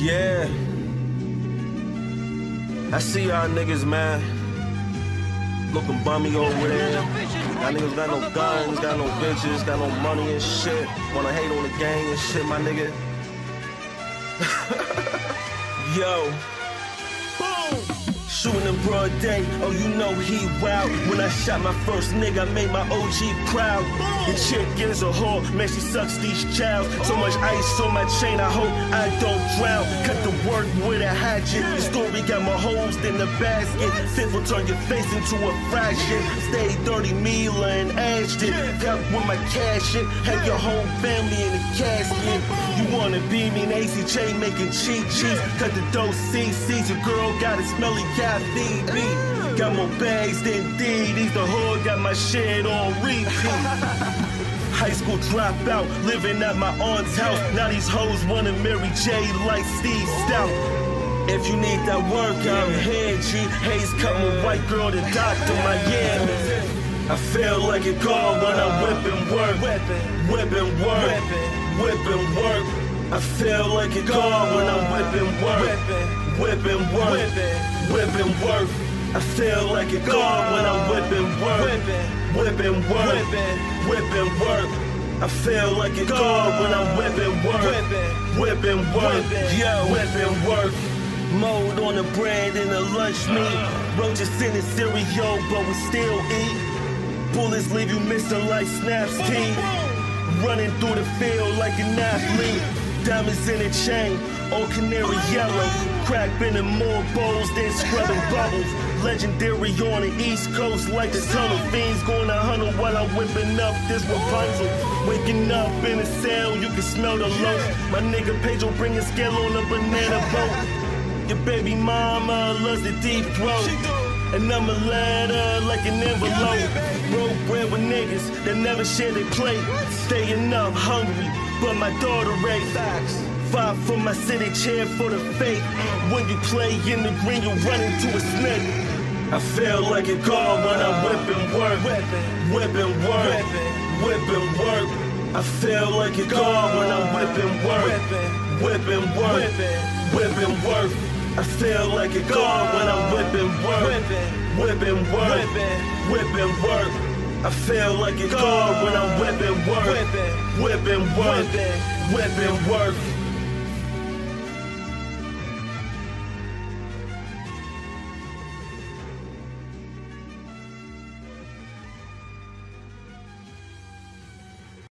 Yeah. I see y'all niggas, man. Looking bummy over there. Y'all niggas got no guns, got no bitches, got no money and shit. Wanna hate on the gang and shit, my nigga. Yo. Shooting in broad day, oh you know he wild. When I shot my first nigga, I made my OG proud. The chick is a whore, man she sucks these chows. So much ice on my chain, I hope I don't drown. Cut the work with a hatchet. The story got more holes than the basket. Fifth will turn your face into a fraction. Stay dirty, Mila and Ashton. Got with my cash in, have your whole family in the casket. You wanna be me and ACJ making cheap cheese. Cut the dough CC's, your girl got a smelly got BB, got more bags than DDs. The hood got my shit on repeat. High school dropout, living at my aunt's house. Now these hoes wanna marry J like Steve Stout. If you need that work, I'm here, J-Haze cut my white girl to Dr. Miami. I feel like a god when I'm whipping work, whipping work, whipping work. I feel like a god when I'm whipping work, whipping work, whipping work. I feel like a god when I'm whipping work, whipping work, whipping work. I feel like a god when I'm whipping work, whipping work, yeah, whipping work. Mold on the bread and the lunch meat. Roaches in the cereal, but we still eat. Bullets leave you missing like snaps key. Running through the field like an athlete. Diamonds in a chain, all canary yellow. Crack been in more bowls than scrubbing bubbles. Legendary on the East Coast like the tunnel. Fiends going 100 while I'm whipping up this Rapunzel. Waking up in a cell, you can smell the loaf. My nigga Pedro bring a scale on a banana boat. Your baby mama loves the deep throat. And I'ma let her like an envelope. Broke bread with niggas that never share their plate. Staying up hungry, but my daughter raised facts. Five for my city, cheer for the fake. When you play in the green, you run into a snake. I feel like a god when I'm whipping work, whipping work, whipping work. I feel like a god when I'm whipping work, whipping work, whipping work. I feel like a god when I'm whipping work, whipping work, whipping work. I feel like a god when I'm whipping work, whipping work, whipping work.